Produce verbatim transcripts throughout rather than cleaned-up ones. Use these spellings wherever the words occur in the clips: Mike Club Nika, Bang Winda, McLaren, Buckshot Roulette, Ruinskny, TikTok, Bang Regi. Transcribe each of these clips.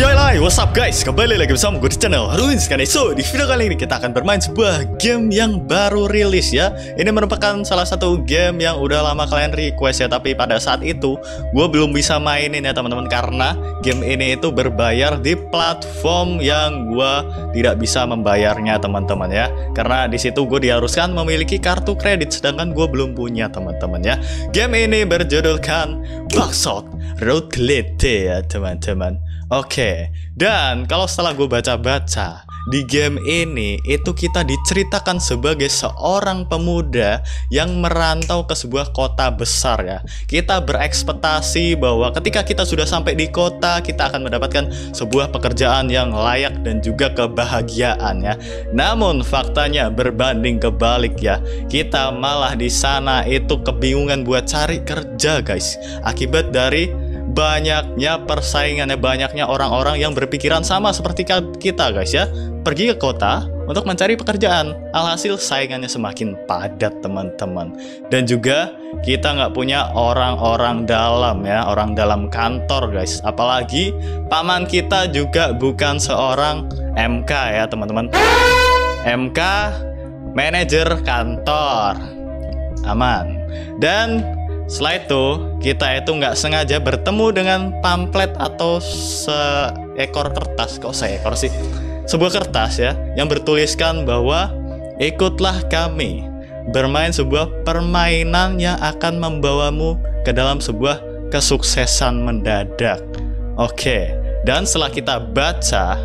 Yoi, what's up guys? Kembali lagi bersama gue di channel Ruinskny. So, di video kali ini kita akan bermain sebuah game yang baru rilis ya. Ini merupakan salah satu game yang udah lama kalian request ya, tapi pada saat itu gue belum bisa mainin ya teman-teman, karena game ini itu berbayar di platform yang gue tidak bisa membayarnya teman-teman ya. Karena di situ gue diharuskan memiliki kartu kredit, sedangkan gue belum punya teman-teman ya. Game ini berjudulkan Buckshot Roulette ya teman-teman. Oke, dan kalau setelah gue baca-baca, di game ini itu kita diceritakan sebagai seorang pemuda yang merantau ke sebuah kota besar ya. Kita berekspektasi bahwa ketika kita sudah sampai di kota, kita akan mendapatkan sebuah pekerjaan yang layak dan juga kebahagiaan ya. Namun faktanya berbanding kebalik ya. Kita malah di sana itu kebingungan buat cari kerja guys, akibat dari banyaknya persaingannya, banyaknya orang-orang yang berpikiran sama seperti kita guys ya, pergi ke kota untuk mencari pekerjaan. Alhasil saingannya semakin padat teman-teman, dan juga kita nggak punya orang-orang dalam ya, orang dalam kantor guys. Apalagi paman kita juga bukan seorang M K ya teman-teman. M K manajer kantor aman. Dan setelah itu, kita itu nggak sengaja bertemu dengan pamflet atau seekor kertas. Kok seekor sih? Sebuah kertas ya, yang bertuliskan bahwa ikutlah kami bermain sebuah permainan yang akan membawamu ke dalam sebuah kesuksesan mendadak. Oke, dan setelah kita baca,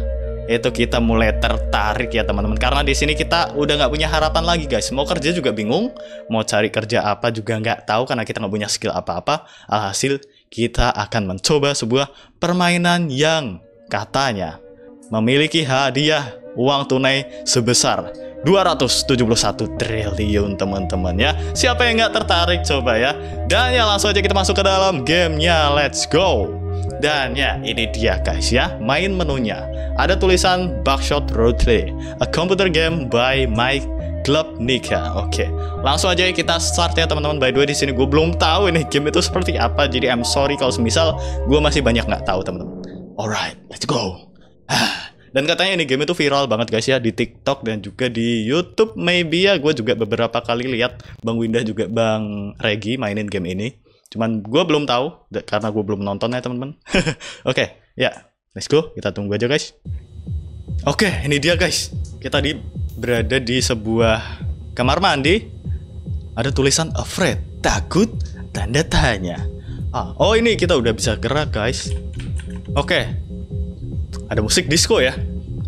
itu kita mulai tertarik ya teman-teman, karena di sini kita udah nggak punya harapan lagi guys. Mau kerja juga bingung, mau cari kerja apa juga nggak tahu karena kita nggak punya skill apa-apa. Alhasil kita akan mencoba sebuah permainan yang katanya memiliki hadiah uang tunai sebesar dua ratus tujuh puluh satu triliun teman-teman ya. Siapa yang nggak tertarik coba ya. Dan ya langsung aja kita masuk ke dalam gamenya, let's go. Dan ya ini dia guys ya, main menunya. Ada tulisan Buckshot Roulette, a computer game by Mike Club Nika. Oke, langsung aja kita start ya teman-teman. By the way, di sini gue belum tahu ini game itu seperti apa, jadi I'm sorry kalau semisal gue masih banyak nggak tahu teman-teman. Alright, let's go. Dan katanya ini game itu viral banget guys ya, di TikTok dan juga di YouTube maybe ya. Gue juga beberapa kali lihat Bang Winda juga Bang Regi mainin game ini. Cuman gue belum tahu karena gue belum nonton ya teman-teman. Oke, okay, ya, yeah, let's go. Kita tunggu aja guys. Oke, okay, ini dia guys. Kita di berada di sebuah kamar mandi. Ada tulisan afraid, takut, tanda tanya. Ah, oh ini kita udah bisa gerak guys. Oke. Okay. Ada musik disco ya.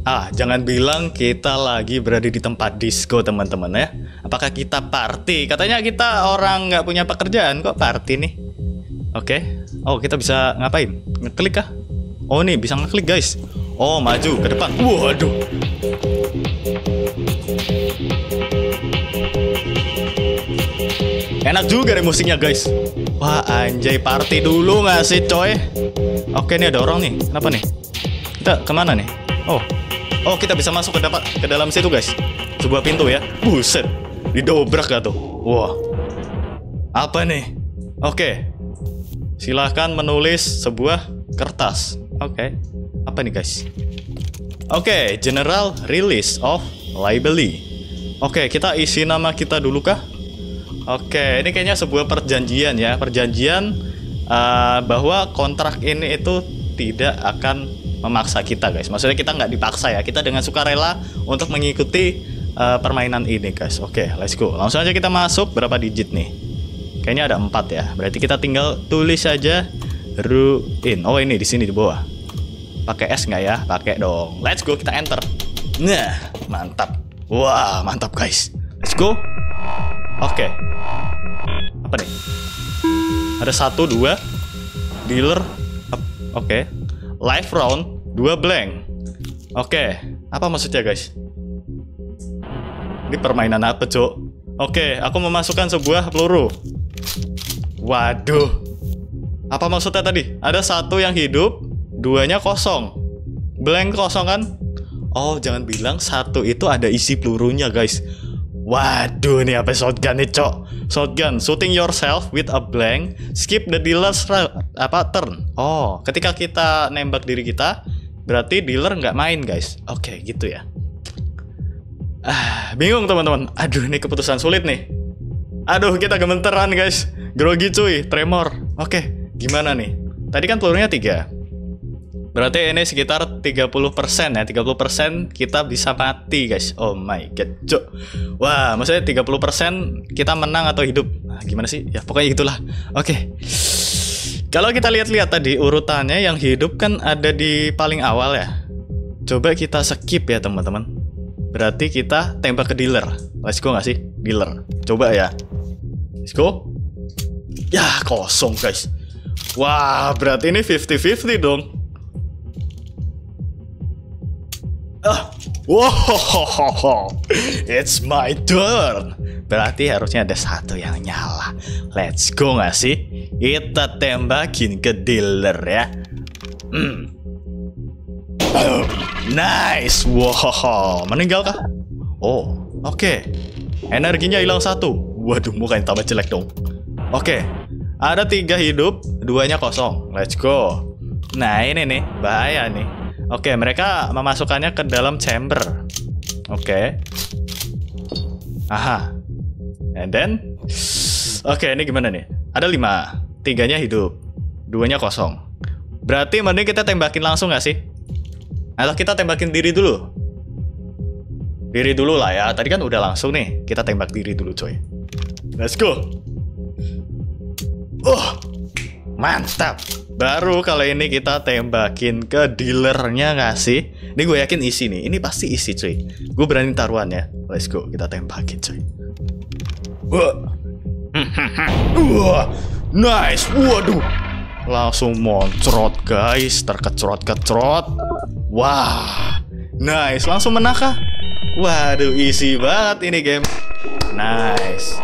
Ah, jangan bilang kita lagi berada di tempat disco teman-teman ya. Apakah kita party? Katanya kita orang nggak punya pekerjaan kok party nih. Oke. Oh, kita bisa ngapain? Ngeklik kah? Oh nih, bisa ngeklik guys. Oh, maju ke depan. Waduh. Enak juga nih musiknya guys. Wah, anjay, party dulu nggak sih coy? Oke, nih ada orang nih. Kenapa nih? Kita kemana nih? Oh, oh kita bisa masuk ke dapat ke dalam situ guys. Sebuah pintu ya. Buset, didobrak gak tuh? Wah, apa nih? Oke, silahkan menulis sebuah kertas. Oke, apa nih guys? Oke, general release of liability. Oke, kita isi nama kita dulu kah? Oke, ini kayaknya sebuah perjanjian ya, perjanjian uh, bahwa kontrak ini itu tidak akan memaksa kita guys. Maksudnya kita nggak dipaksa ya, kita dengan sukarela untuk mengikuti uh, permainan ini guys. Oke, okay, let's go. Langsung aja kita masuk. Berapa digit nih? Kayaknya ada empat ya. Berarti kita tinggal tulis aja ruin. Oh ini di sini di bawah. Pakai S nggak ya? Pakai dong. Let's go, kita enter. Nah, mantap. Wah, mantap guys. Let's go. Oke. Okay. Apa nih? Ada satu, dua. Dealer. Oke. Okay. Live round, dua blank. Oke, okay. Apa maksudnya guys? Ini permainan apa cok? Oke, okay, aku memasukkan sebuah peluru. Waduh. Apa maksudnya tadi? Ada satu yang hidup, duanya kosong. Blank kosong kan? Oh, jangan bilang satu itu ada isi pelurunya guys. Waduh, ini apa shotgun nih cok? Shotgun, shooting yourself with a blank, skip the dealer's apa turn. Oh, ketika kita nembak diri kita, Berarti dealer nggak main, guys. Oke, okay, gitu ya. Ah, bingung teman-teman. Aduh, ini keputusan sulit nih. Aduh, kita gemeteran, guys. Grogi cuy, tremor. Oke, okay, gimana nih? Tadi kan pelurunya tiga. Berarti ini sekitar tiga puluh persen ya. tiga puluh persen kita bisa mati, guys. Oh my god. Cuk. Wah, maksudnya tiga puluh persen kita menang atau hidup. Nah, gimana sih? Ya, pokoknya gitulah. Oke. Okay. Kalau kita lihat-lihat tadi urutannya, yang hidup kan ada di paling awal ya. Coba kita skip ya, teman-teman. Berarti kita tembak ke dealer. Let's go nggak sih? Dealer. Coba ya. Let's go. Ya, kosong, guys. Wah, berarti ini lima puluh lima puluh dong. Wow, it's my turn. Berarti harusnya ada satu yang nyala. Let's go nggak sih? Kita tembakin ke dealer ya. Mm. Oh, nice. Wow, meninggal kah? Oh, oke. Okay. Energinya hilang satu. Waduh, mukanya tambah jelek dong. Oke, okay. Ada tiga hidup, duanya kosong. Let's go. Nah ini nih, bahaya nih. Oke, okay, mereka memasukkannya ke dalam chamber. Oke. Okay. Aha. And then. Oke, okay, ini gimana nih? Ada lima. Tiganya hidup. Duanya kosong. Berarti mending kita tembakin langsung nggak sih? Atau kita tembakin diri dulu? Diri dulu lah ya. Tadi kan udah langsung nih. Kita tembak diri dulu coy. Let's go. Oh, mantap. Baru kali ini kita tembakin ke dealernya nggak sih? Ini gue yakin isi nih. Ini pasti isi cuy. Gue berani taruhan ya. Let's go. Kita tembakin cuy. Wah, nice. Waduh. Langsung moncrot guys. Terkecrot-kecrot. Wah. Nice. Langsung menakah. Waduh. Isi banget ini game. Nice.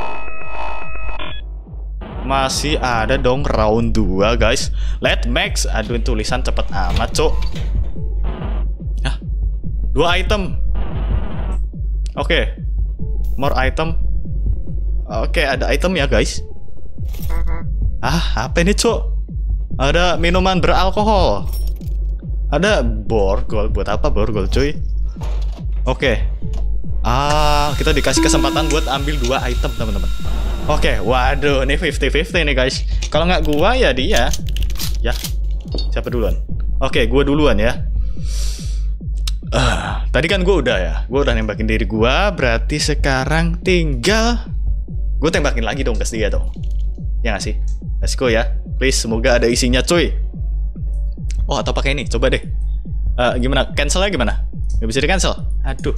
Masih ada dong round dua guys. Let max. Aduh tulisan cepet amat cok. Hah? Dua item. Oke okay. More item. Oke okay, ada item ya guys. Ah apa ini cok? Ada minuman beralkohol. Ada borgol. Buat apa borgol cuy? Oke okay. Ah kita dikasih kesempatan buat ambil dua item teman-teman. Oke, okay, waduh, ini lima puluh lima puluh nih guys. Kalau nggak gua ya dia. Ya, siapa duluan? Oke, okay, gua duluan ya. Uh, tadi kan gua udah ya, gua udah nembakin diri gua. Berarti sekarang tinggal gua tembakin lagi dong ke dia dong. Ya nggak sih? Let's go ya. Please, semoga ada isinya cuy. Oh, atau pakai ini? Coba deh. Uh, gimana? Cancel lagi gimana? Nggak bisa di cancel? Aduh.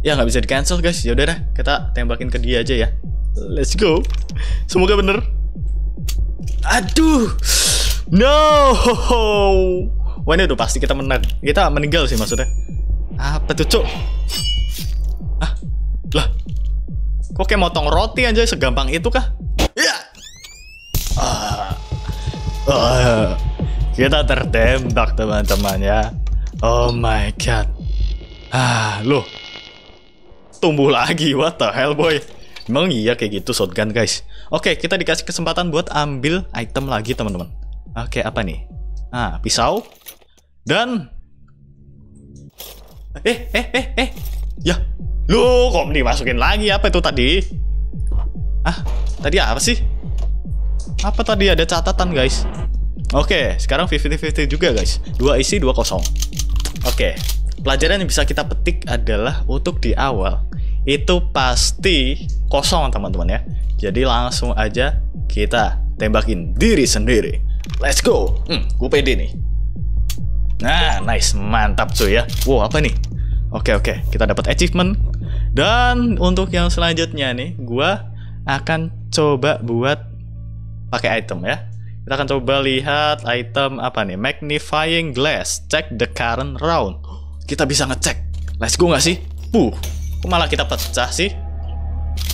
Ya nggak bisa di cancel guys. Ya udah dah, kita tembakin ke dia aja ya. Let's go. Semoga bener. Aduh. No. Wah ini udah pasti kita menang. Kita meninggal sih maksudnya. Apa tuh cuk? Ah. Lah. Kok kayak motong roti aja segampang itu kah? Ya. Ah. Ah. Kita tertembak teman-teman ya. Oh my god. Ah, loh. Tumbuh lagi. What the hell boy? Emang iya kayak gitu shotgun guys. Oke, kita dikasih kesempatan buat ambil item lagi teman-teman. Oke, apa nih? Ah, pisau. Dan Eh, eh, eh, eh. Ya. Loh, kok dimasukin lagi apa itu tadi? Ah, tadi apa sih? Apa tadi ada catatan guys? Oke, sekarang lima puluh lima puluh juga guys. Dua isi, dua kosong. Oke, pelajaran yang bisa kita petik adalah untuk di awal itu pasti kosong teman-teman ya. Jadi langsung aja kita tembakin diri sendiri. Let's go. hmm, Gue pede nih. Nah nice. Mantap cuy ya. Wow apa nih? Oke oke kita dapat achievement. Dan untuk yang selanjutnya nih, gue akan coba buat pakai item ya. Kita akan coba lihat item apa nih. Magnifying glass. Check the current round. Kita bisa ngecek. Let's go gak sih? Puh. Kok malah kita pecah sih?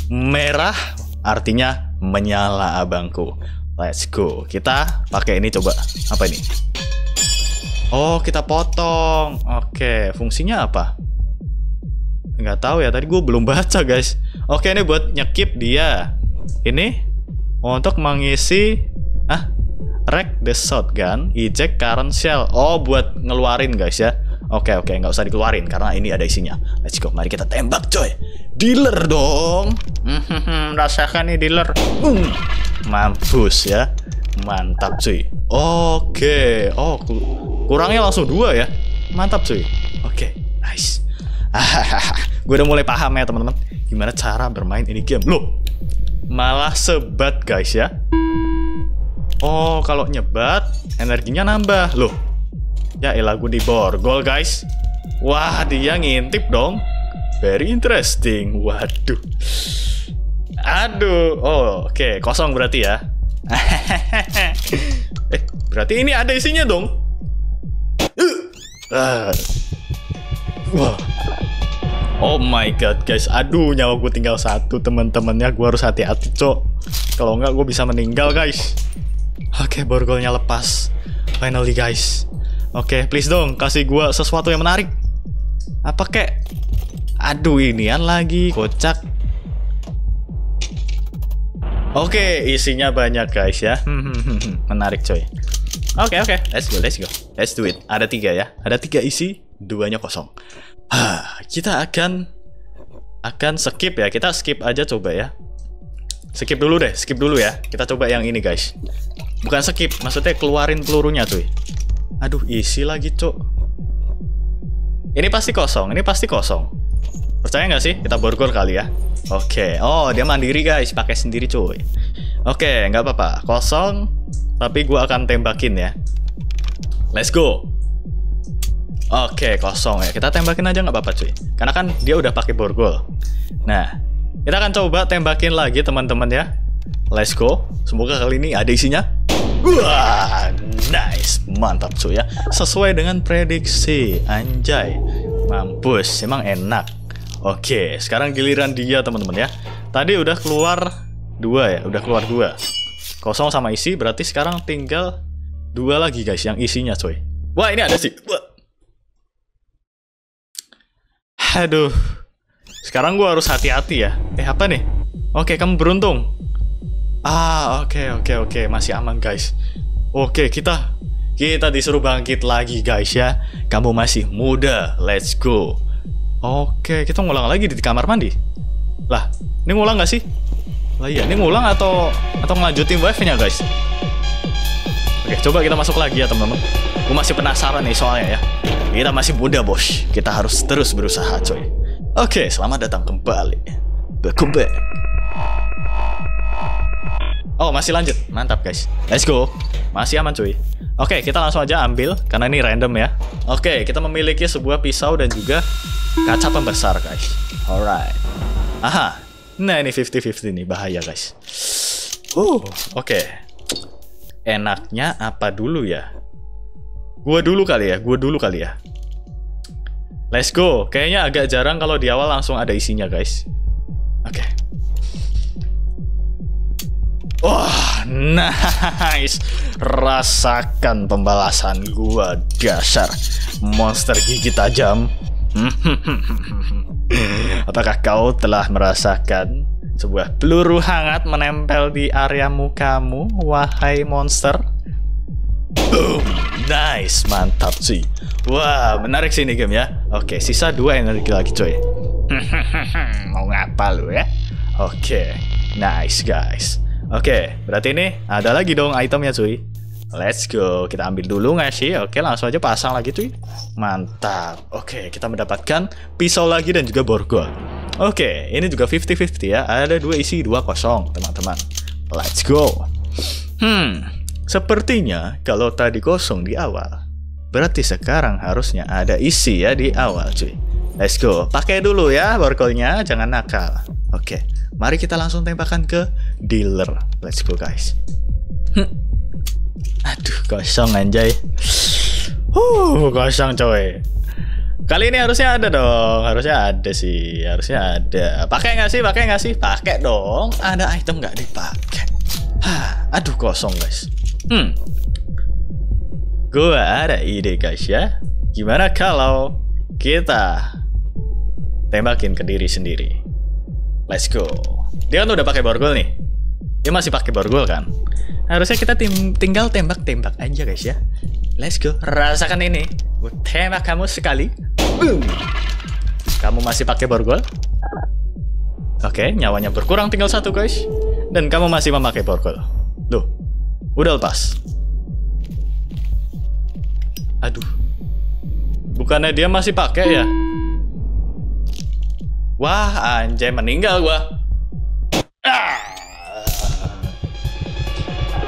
Merah artinya menyala abangku. Let's go. Kita pakai ini coba. Apa ini? Oh kita potong. Oke fungsinya apa? Nggak tahu ya. Tadi gue belum baca guys. Oke ini buat nyekip dia. Ini untuk mengisi. Ah Rack the shotgun, eject current shell. Oh, buat ngeluarin guys ya. Oke oke, nggak usah dikeluarin karena ini ada isinya. Let's go, mari kita tembak coy. Dealer dong. Rasakan nih dealer. Um. Mampus ya. Mantap cuy. Oke. Oh, kurangnya langsung dua ya. Mantap cuy. Oke, nice. Gue udah mulai paham ya teman-teman gimana cara bermain ini game. Loh, malah sebat guys ya. Oh, kalau nyebat energinya nambah. Loh, ya elah, gue diborgol guys. Wah, dia ngintip dong. Very interesting. Waduh. Aduh. Oh, oke, okay. Kosong berarti ya. Eh, berarti ini ada isinya dong. Wah. Uh. Uh. Oh my god guys, aduh nyawa gue tinggal satu teman-temannya, gue harus hati-hati cok. Kalau enggak gue bisa meninggal guys. Oke, okay, borgolnya lepas. Finally guys. Oke, okay, please dong kasih gue sesuatu yang menarik. Apa kek? Aduh, inian lagi kocak. Oke, okay, isinya banyak guys ya. Menarik coy. Oke okay, oke, okay. Let's go, let's go, let's do it. Ada tiga ya, ada tiga isi, duanya kosong. Hah, kita akan akan skip ya, kita skip aja coba ya. Skip dulu deh, skip dulu ya. Kita coba yang ini guys. Bukan skip, maksudnya keluarin pelurunya cuy. Aduh, isi lagi cok. Ini pasti kosong, ini pasti kosong. Percaya nggak sih? Kita borgol kali ya. Oke, oh dia mandiri guys, pakai sendiri cuy. Oke, nggak apa-apa, kosong. Tapi gua akan tembakin ya. Let's go. Oke, kosong ya. Kita tembakin aja nggak apa-apa cuy. Karena kan dia udah pakai borgol. Nah, kita akan coba tembakin lagi teman-teman ya. Let's go. Semoga kali ini ada isinya. Wah, nice. Mantap cuy ya. Sesuai dengan prediksi. Anjay. Mampus, emang enak. Oke, sekarang giliran dia teman-teman ya. Tadi udah keluar dua ya. Udah keluar dua. Kosong sama isi. Berarti sekarang tinggal dua lagi guys yang isinya cuy. Wah, ini ada sih. Wah. Aduh, sekarang gue harus hati-hati ya. Eh, apa nih? Oke, kamu beruntung. Ah, oke, oke, oke, masih aman guys. Oke, kita kita disuruh bangkit lagi guys ya. Kamu masih muda, let's go. Oke, kita ngulang lagi di kamar mandi. Lah, ini ngulang gak sih? Lah iya, ini ngulang atau atau ngelanjutin wave-nya guys? Oke, coba kita masuk lagi ya teman-teman. Gue masih penasaran nih soalnya ya. Kita masih muda bos, kita harus terus berusaha coy. Oke, selamat datang kembali. Welcome back. Oh, masih lanjut, mantap guys. Let's go, masih aman cuy. Oke, kita langsung aja ambil, karena ini random ya. Oke, kita memiliki sebuah pisau dan juga kaca pembesar guys. Alright. Aha, nah ini lima puluh lima puluh nih, bahaya guys. uh, Oke, enaknya apa dulu ya? Gue dulu kali ya, gue dulu kali ya. Let's go. Kayaknya agak jarang kalau di awal langsung ada isinya, guys. Oke. Okay. Wah, nice. Rasakan pembalasan gue, dasar monster gigi tajam. Apakah kau telah merasakan sebuah peluru hangat menempel di area mukamu, wahai monster? Boom. Nice, mantap sih. Wah, menarik sih ini game ya. Oke, sisa dua energi lagi coy. Mau ngapa lu ya? Oke, nice guys. Oke, berarti ini ada lagi dong itemnya cuy. Let's go, kita ambil dulu nggak sih? Oke, langsung aja pasang lagi cuy. Mantap. Oke, kita mendapatkan pisau lagi dan juga borgol. Oke, ini juga lima puluh lima puluh ya. Ada dua isi, dua kosong teman-teman. Let's go. Hmm. Sepertinya kalau tadi kosong di awal, berarti sekarang harusnya ada isi ya di awal cuy. Let's go, pakai dulu ya borgolnya, jangan nakal. Oke, mari kita langsung tembakan ke dealer. Let's go guys. Hm. Aduh, kosong anjay. Uh, kosong coy. Kali ini harusnya ada dong, harusnya ada sih, harusnya ada. Pakai nggak sih, pakai nggak sih, pakai dong. Ada item nggak dipakai? Hah, aduh kosong guys. Hmm, gua ada ide guys ya. Gimana kalau kita tembakin ke diri sendiri? Let's go. Dia kan udah pakai borgol nih. Dia masih pakai borgol kan? Harusnya kita tim tinggal tembak-tembak aja guys ya. Let's go. Rasakan ini. Gue tembak kamu sekali. Boom. Kamu masih pakai borgol. Oke, nyawanya berkurang tinggal satu guys. Dan kamu masih memakai borgol. Loh, udah lepas. Aduh. Bukannya dia masih pakai ya? Wah, anjay meninggal gua. Ah.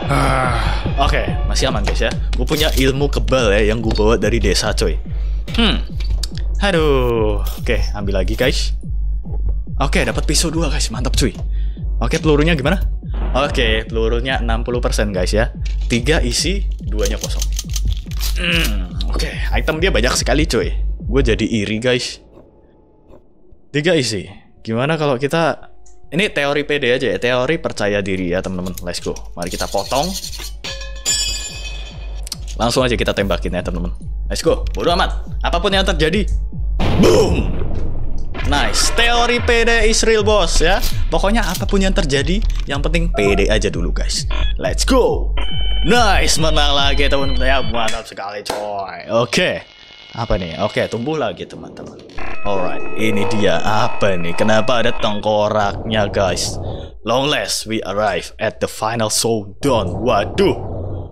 Ah. Oke, okay, masih aman guys ya. Gue punya ilmu kebal ya yang gue bawa dari desa coy. Hmm. Aduh. Oke, okay, ambil lagi guys. Oke, okay, dapat pisau dua guys. Mantap cuy. Oke, okay, pelurunya gimana? Oke, okay, pelurunya enam puluh persen guys ya. tiga isi, duanya kosong. Hmm. Oke, okay, item dia banyak sekali coy. Gue jadi iri guys. Tiga isi. Gimana kalau kita... Ini teori P D aja ya. Teori percaya diri ya teman-teman. Let's go. Mari kita potong. Langsung aja kita tembakin ya teman-teman. Let's go. Bodo amat. Apapun yang terjadi. Boom. Nice. Teori P D is real boss ya. Pokoknya apapun yang terjadi, yang penting P D aja dulu guys. Let's go. Nice. Menang lagi teman-teman. Ya mantap sekali coy. Oke. Okay. Apa nih? Oke, okay, tumbuh lagi teman-teman. Alright, ini dia. Apa nih? Kenapa ada tengkoraknya guys? Long last we arrive at the final showdown. Waduh.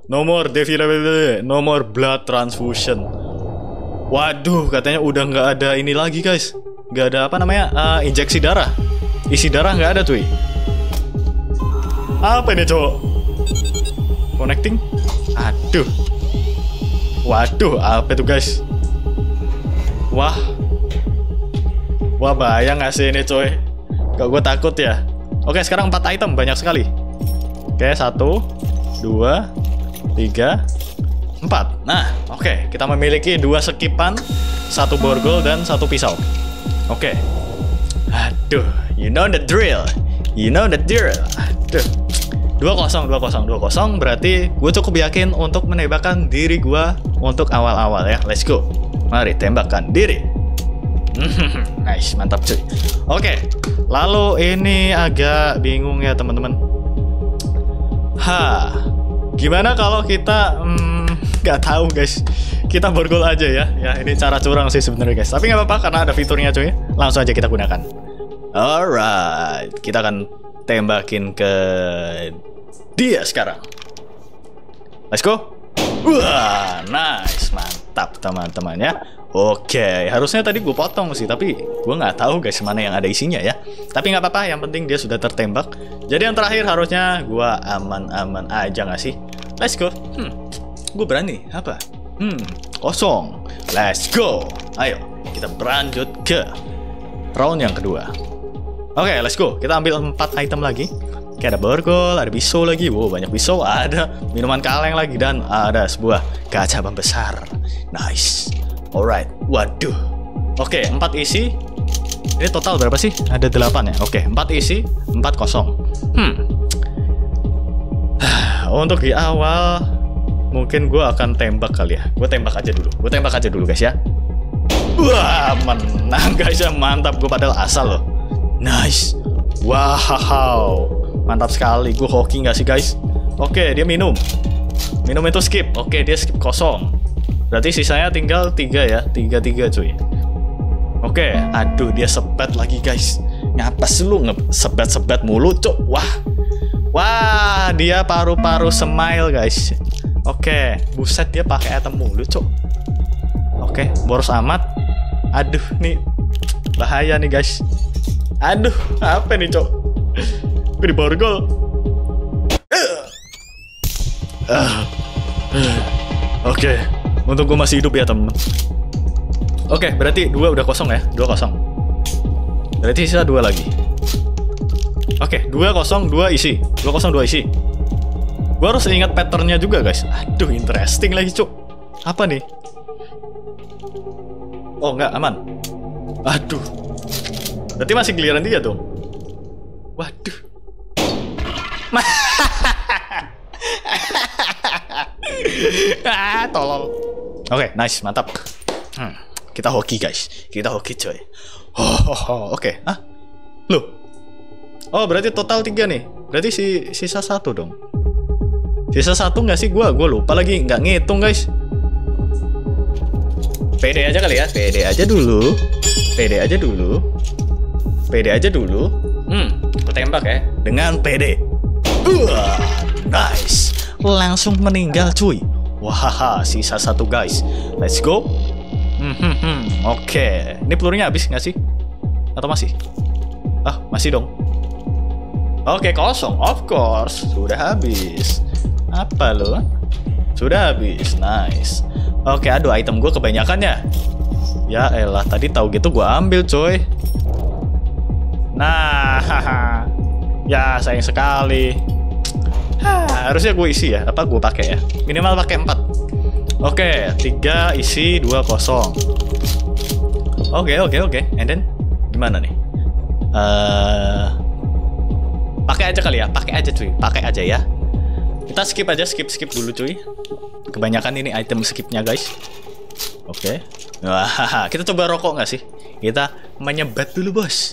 No more defibrillator, no more blood transfusion. Waduh, katanya udah nggak ada ini lagi guys. Nggak ada apa namanya? Uh, injeksi darah. Isi darah nggak ada cuy. Apa ini cowok? Connecting? Aduh. Waduh, apa itu guys? Wah, wah bahaya nggak sih ini coy? Kok gue takut ya? Oke sekarang empat item banyak sekali. Oke satu, dua, tiga, empat. Nah oke kita memiliki dua sekipan, satu borgol dan satu pisau. Oke. Aduh, you know the drill, you know the drill. Aduh. Dua kosong, dua kosong, dua kosong. Berarti gue cukup yakin untuk menembakkan diri gue untuk awal-awal ya. Let's go. Mari tembakkan diri. Nice, mantap cuy. Oke, lalu ini agak bingung ya teman-teman. Ha, gimana kalau kita nggak hmm, tahu guys? Kita borgol aja ya. Ya ini cara curang sih sebenarnya guys. Tapi nggak apa-apa karena ada fiturnya cuy. Langsung aja kita gunakan. Alright, kita akan tembakin ke dia sekarang. Let's go. Wah, nice, mantap teman-teman ya. Oke, harusnya tadi gue potong sih, tapi gue nggak tahu guys mana yang ada isinya ya. Tapi nggak apa-apa, yang penting dia sudah tertembak. Jadi yang terakhir harusnya gue aman-aman aja nggak sih? Let's go. Hmm, gue berani apa? Hmm, kosong. Let's go. Ayo, kita berlanjut ke round yang kedua. Oke, let's go. Kita ambil empat item lagi. Kayak ada borgol, ada pisau lagi. Wow, banyak pisau. Ada minuman kaleng lagi. Dan ada sebuah kaca pembesar. Nice. Alright. Waduh. Oke, empat isi. Ini total berapa sih? Ada delapan ya? Oke, empat isi, empat kosong. Hmm. Untuk di awal mungkin gue akan tembak kali ya. Gue tembak aja dulu. Gue tembak aja dulu guys ya. Wah, menang guys ya. Mantap. Gue padahal asal loh. Nice. Wow. Mantap sekali, gue hoki nggak sih guys? Oke, dia minum. Minum itu skip. Oke, dia skip kosong. Berarti sisanya tinggal tiga ya, tiga tiga cuy. Oke, aduh dia sebat lagi guys. Ngapas lu ngesebat-sebat mulu cuk. Wah, wah dia paru-paru smile guys. Oke, buset dia pakai item mulu cuk. Oke, boros amat. Aduh nih, bahaya nih guys. Aduh, apa nih cuk? Di borgol. Uh. Uh. Uh. Oke, okay. Untung gue masih hidup ya temen. Oke, okay, berarti dua udah kosong ya, dua kosong. Berarti sisa dua lagi. Oke, okay, dua kosong, dua isi, dua kosong dua isi. Gue harus ingat patternnya juga guys. Aduh, interesting lagi cuk. Apa nih? Oh nggak aman. Aduh. Berarti masih giliran dia dong. Waduh. Ah, tolol. Oke, okay, nice, mantap. Hmm, kita hoki guys, kita hoki coy. Oh, oh, oh. Oke, okay. Ah, loh. Oh, berarti total tiga nih. Berarti si sisa satu dong. Sisa satu nggak sih gue? Gue lupa lagi, nggak ngitung guys. Pede aja kali ya, pede aja dulu, pede aja dulu, pede aja dulu. Hmm, ketembak ya dengan pede. Uh, nice, langsung meninggal cuy. Wahaha, sisa satu guys. Let's go. Hmm, hmm, oke. Okay. Ini pelurunya habis nggak sih? Atau masih? Ah, masih dong. Oke, okay, kosong. Of course, sudah habis. Apa lo? Sudah habis. Nice. Oke, okay, aduh item gue kebanyakannya. Ya elah, tadi tahu gitu gue ambil coy. Nah, haha. Ya sayang sekali. Hah, harusnya gue isi ya. Apa gue pakai ya? Minimal pakai empat. Oke, okay, tiga isi, dua kosong. Oke, okay, oke, okay, oke. Okay. And then gimana nih? Uh, pakai aja kali ya. Pakai aja cuy. Pakai aja ya. Kita skip aja, skip skip dulu cuy. Kebanyakan ini item skipnya guys. Oke. Okay. Wah, kita coba rokok nggak sih? Kita menyebat dulu bos.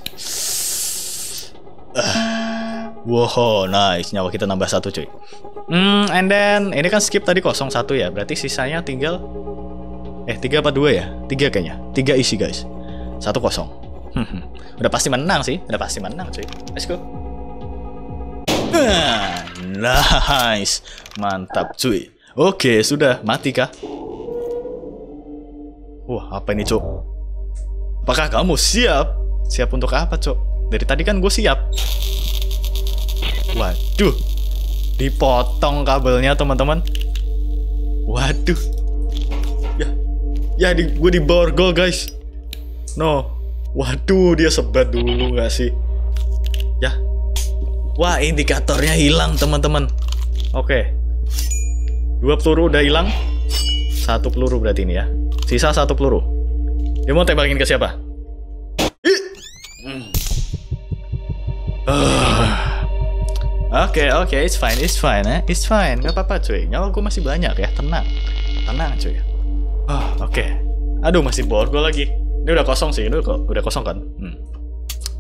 Uh, wow, nice, nyawa kita nambah satu cuy. Hmm, and then ini kan skip tadi kosong satu ya. Berarti sisanya tinggal eh tiga apa dua ya? Tiga kayaknya. Tiga isi guys. Satu kosong. Hmm, udah pasti menang sih. Udah pasti menang cuy. Let's go. Uh. Nice, mantap cuy. Oke, sudah mati kah? Wah, apa ini cok? Apakah kamu siap? Siap untuk apa cok? Dari tadi kan gue siap. Waduh, dipotong kabelnya teman-teman. Waduh, ya, ya di, gue diborgol guys. No, waduh dia sebat dulu gak sih? Ya. Wah, indikatornya hilang teman-teman. Oke, dua peluru udah hilang, satu peluru berarti ini ya. Sisa satu peluru. Dia mau tembakin ke siapa? Hmm. Uh. Oke, oke, it's fine, it's fine, eh? It's fine. Gak apa-apa cuy. Nyawa gue masih banyak ya, tenang, tenang cuy. Uh, oke, okay. Aduh masih borgol lagi. Ini udah kosong sih, ini udah kosong kan? Hmm.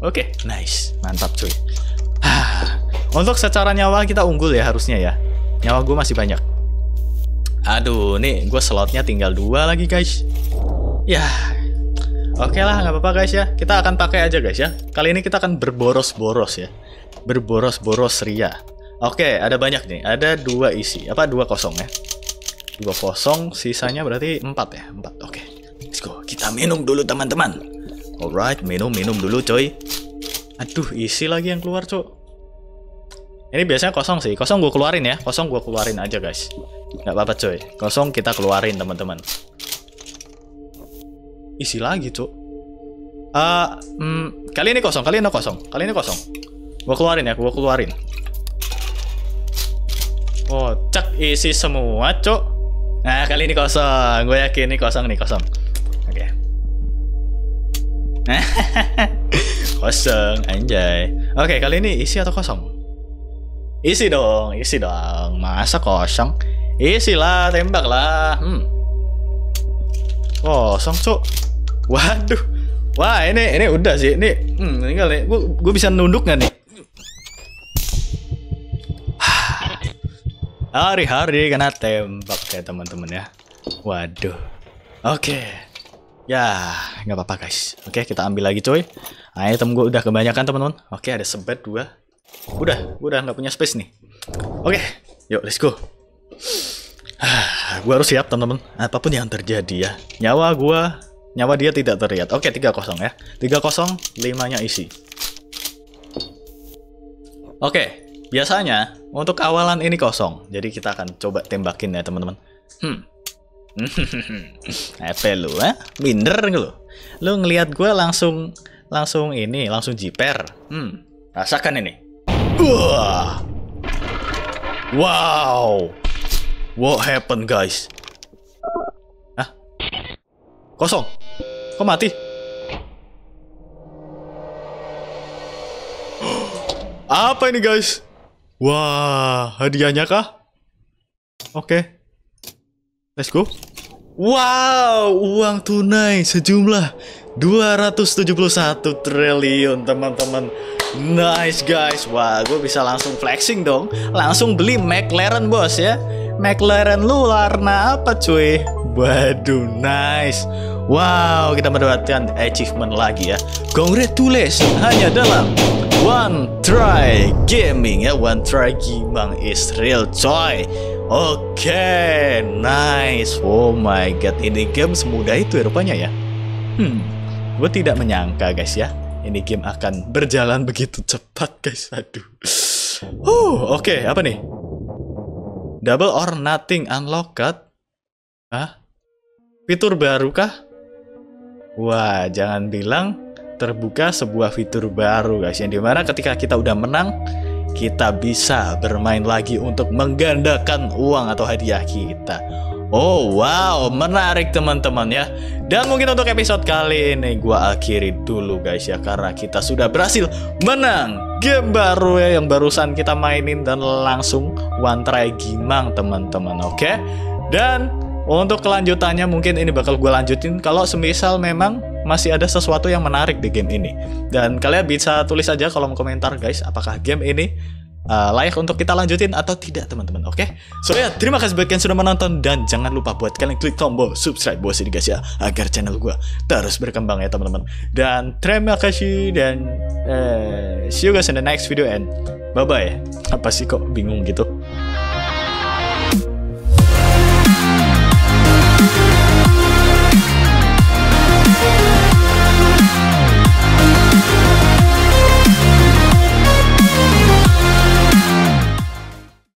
Oke, okay. Nice, mantap cuy. Untuk secara nyawa kita unggul ya harusnya ya. Nyawa gue masih banyak. Aduh, nih gue slotnya tinggal dua lagi guys. Ya, oke okay lah, nggak apa-apa guys ya. Kita akan pakai aja guys ya. Kali ini kita akan berboros-boros ya, berboros-boros ria. Oke, okay, ada banyak nih. Ada dua isi, apa dua kosong ya? Dua kosong, sisanya berarti empat ya, empat. Oke, okay. Let's go. Kita minum dulu teman-teman. Alright, minum-minum dulu coy. Aduh, isi lagi yang keluar, cok. Ini biasanya kosong sih. Kosong gue keluarin ya. Kosong gue keluarin aja, guys. Gak apa-apa, coy. Kosong kita keluarin, teman-teman. Isi lagi, cok. Uh, mm, kali ini kosong. Kali ini kosong. Kali ini kosong. Gue keluarin ya. Gue keluarin. Oh, cek isi semua, cok. Nah, kali ini kosong. Gue yakin ini kosong nih, kosong. Oke. Okay. Kosong, anjay. Oke, kali ini isi atau kosong? Isi dong, isi dong. Masa kosong? Isi lah, tembak lah. Hmm. Kosong, cuk. Waduh. Wah, ini ini udah sih. Ini hmm, tinggal nih. Gua, gua bisa nunduk nggak nih? Hari-hari kena tembak ya, teman-teman ya. Waduh. Oke. Ya, nggak apa-apa guys. Oke, kita ambil lagi coy. Item gue udah kebanyakan teman-teman. Oke, ada sebat dua. Udah, gue udah nggak punya space nih. Oke, yuk let's go. Gue harus siap teman-teman. Apapun yang terjadi ya. Nyawa gue, nyawa dia tidak terlihat. Oke, tiga kosong ya. Tiga kosong, limanya isi. Oke, biasanya untuk awalan ini kosong. Jadi kita akan coba tembakin ya teman-teman. Hmm. Apa lu ya? Minder lu. Lu ngelihat gue langsung langsung ini, langsung jiper. Hmm. Rasakan ini. Wah. Wow. What happened guys? Hah? Kosong. Kok mati? Apa ini guys? Wah, hadiahnya kah? Oke. Okay. Let's go. Wow, uang tunai sejumlah dua ratus tujuh puluh satu triliun teman-teman. Nice guys. Wah, gue bisa langsung flexing dong. Langsung beli McLaren bos ya. McLaren lu warna apa cuy? Waduh, nice. Wow, kita mendapatkan achievement lagi ya. Congratulations, hanya dalam one try gaming ya. One try gaming is real coy. Oke, okay, nice. Oh my god, ini game semudah itu ya rupanya ya. Hmm, gue tidak menyangka guys ya, ini game akan berjalan begitu cepat guys. Aduh. Huh, oke, okay, apa nih? Double or nothing unlocked. Hah? Fitur baru kah? Wah, jangan bilang terbuka sebuah fitur baru guys, yang dimana ketika kita udah menang, kita bisa bermain lagi untuk menggandakan uang atau hadiah kita. Oh wow, menarik teman-teman ya. Dan mungkin untuk episode kali ini gua akhiri dulu guys ya, karena kita sudah berhasil menang game baru ya, yang barusan kita mainin dan langsung one try gimang teman-teman. Oke, dan untuk kelanjutannya mungkin ini bakal gue lanjutin kalau semisal memang masih ada sesuatu yang menarik di game ini. Dan kalian bisa tulis aja kolom komentar guys, apakah game ini uh, layak untuk kita lanjutin atau tidak teman-teman. Oke, okay? So ya, terima kasih buat kalian sudah menonton. Dan jangan lupa buat kalian klik tombol subscribe bawah sini guys ya, agar channel gue terus berkembang ya teman-teman. Dan terima kasih, dan uh, see you guys in the next video and bye-bye. Apa sih kok bingung gitu.